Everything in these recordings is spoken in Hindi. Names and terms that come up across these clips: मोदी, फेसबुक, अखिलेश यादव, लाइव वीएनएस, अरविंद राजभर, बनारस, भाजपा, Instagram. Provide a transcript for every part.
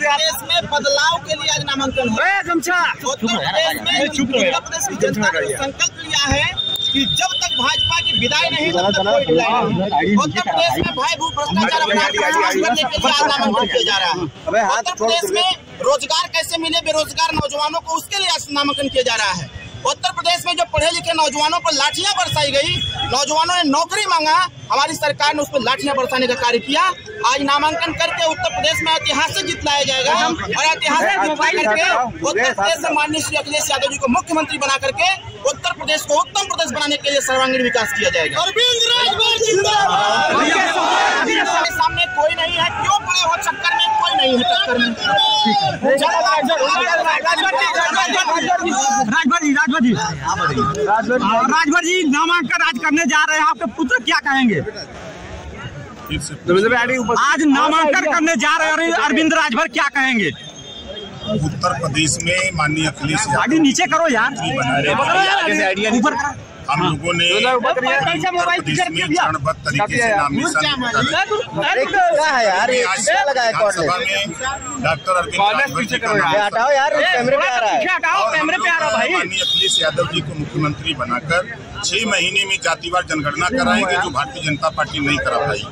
प्रदेश में बदलाव के लिए आज नामांकन संकल्प लिया है कि जब तक भाजपा की विदाई नहीं तब तक कोई विदाई नहीं। उत्तर प्रदेश में भाई भू भ्रष्टाचार करने के लिए आज नामांकन किया जा रहा है। उत्तर प्रदेश में रोजगार कैसे मिले बेरोजगार नौजवानों को, उसके लिए नामांकन किया जा रहा है। उत्तर प्रदेश में जो पढ़े लिखे नौजवानों पर लाठियां बरसाई गई, नौजवानों ने नौकरी मांगा, हमारी सरकार ने उस पर लाठियां बरसाने का कार्य किया। आज नामांकन करके उत्तर प्रदेश में ऐतिहासिक जीत लाया जाएगा और ऐतिहासिक जीत करके उत्तर प्रदेश में माननीय श्री अखिलेश यादव जी को मुख्यमंत्री बना करके उत्तर प्रदेश को उत्तम प्रदेश बनाने के लिए सर्वांगीण विकास किया जाएगा। अरविंद राजभर जिंदाबाद। सामने कोई नहीं है, क्यों पड़े हो चक्कर में? कोई नहीं है चक्कर में। राजभर जी नामांकन आज करने जा रहे हैं, आपके पुत्र क्या कहेंगे? आज नामांकन करने जा रहे हैं अरविंद राजभर, क्या कहेंगे? उत्तर प्रदेश में माननीय अखिलेश यादव नीचे करो यार, ऊपर हम लोगों ने चरणबद्ध तरीके से नाम में डॉक्टर अरविंद माननीय अखिलेश यादव जी को मुख्यमंत्री बनाकर 6 महीने में जातिवार जनगणना कराएंगे, जो भारतीय जनता पार्टी नहीं करा पाई।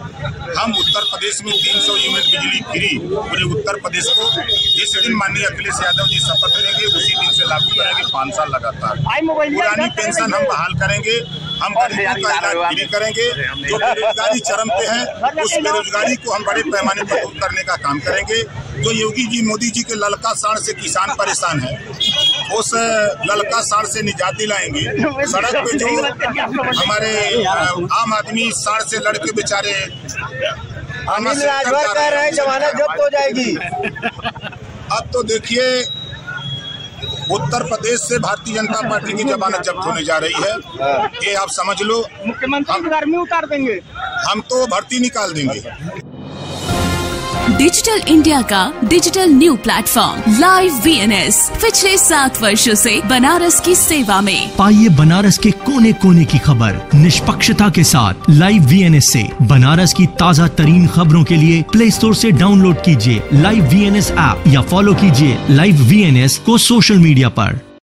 हम उत्तर प्रदेश में 300 यूनिट बिजली फ्री पूरे उत्तर प्रदेश को जिस दिन माननीय अखिलेश यादव जी शपथ लेंगे उसी दिन से लागू करेंगे 5 साल लगातार। पुरानी पेंशन हम बहाल करेंगे, हम गरीबों का इलाज फ्री करेंगे, जो बेरोजगारी चरम पे है उस बेरोजगारी को हम बड़े पैमाने पर दूर करने का काम करेंगे। जो योगी जी मोदी जी के ललका साड़ से किसान परेशान है, उस ललका साड़ से निजात दिलाएंगे। सड़क पे जो हमारे आम आदमी साड़ से लड़के बेचारे कह रहे हैं जमानत जब्त हो जाएगी। अब तो देखिए उत्तर प्रदेश से भारतीय जनता पार्टी की जमानत जब्त होने जा रही है, ये आप समझ लो। मुख्यमंत्री उतार देंगे, हम तो भर्ती निकाल देंगे। डिजिटल इंडिया का digital new platform लाइव वीएनएस पिछले 7 वर्षों से बनारस की सेवा में। पाइए बनारस के कोने कोने की खबर निष्पक्षता के साथ। लाइव वीएनएस से बनारस की ताज़ा तरीन खबरों के लिए प्ले स्टोर से डाउनलोड कीजिए लाइव वीएनएस ऐप या फॉलो कीजिए लाइव वीएनएस को सोशल मीडिया पर।